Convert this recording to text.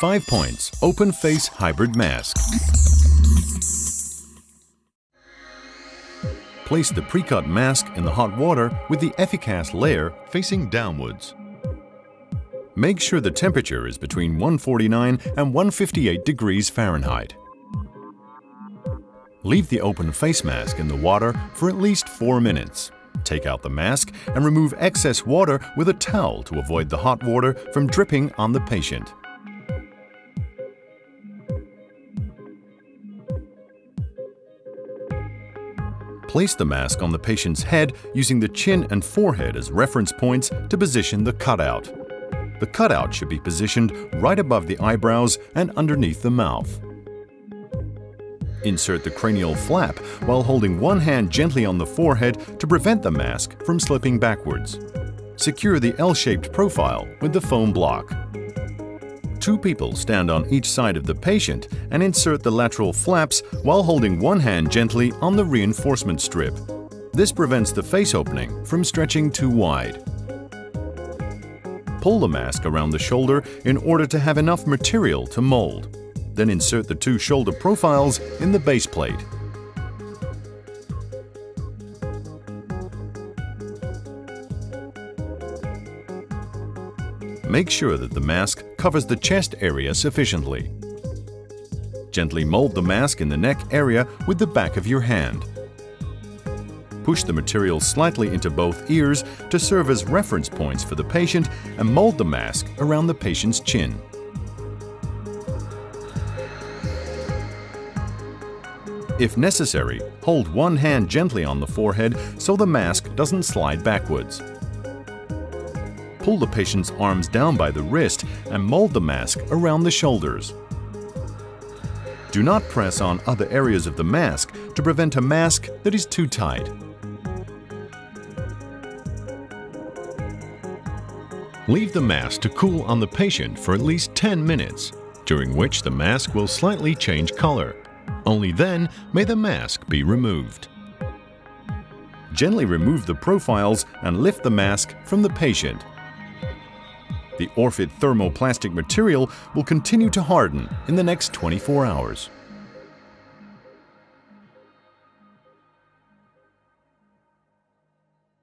5 points, Open Face Hybrid Mask. Place the pre-cut mask in the hot water with the efficace layer facing downwards. Make sure the temperature is between 149 and 158 degrees Fahrenheit. Leave the open face mask in the water for at least 4 minutes. Take out the mask and remove excess water with a towel to avoid the hot water from dripping on the patient. Place the mask on the patient's head using the chin and forehead as reference points to position the cutout. The cutout should be positioned right above the eyebrows and underneath the mouth. Insert the cranial flap while holding one hand gently on the forehead to prevent the mask from slipping backwards. Secure the L-shaped profile with the foam block. 2 people stand on each side of the patient and insert the lateral flaps while holding one hand gently on the reinforcement strip. This prevents the face opening from stretching too wide. Pull the mask around the shoulder in order to have enough material to mold. Then insert the 2 shoulder profiles in the base plate. Make sure that the mask covers the chest area sufficiently. Gently mold the mask in the neck area with the back of your hand. Push the material slightly into both ears to serve as reference points for the patient and mold the mask around the patient's chin. If necessary, hold one hand gently on the forehead so the mask doesn't slide backwards. Pull the patient's arms down by the wrist and mold the mask around the shoulders. Do not press on other areas of the mask to prevent a mask that is too tight. Leave the mask to cool on the patient for at least 10 minutes, during which the mask will slightly change color. Only then may the mask be removed. Gently remove the profiles and lift the mask from the patient. The Orfit thermoplastic material will continue to harden in the next 24 hours.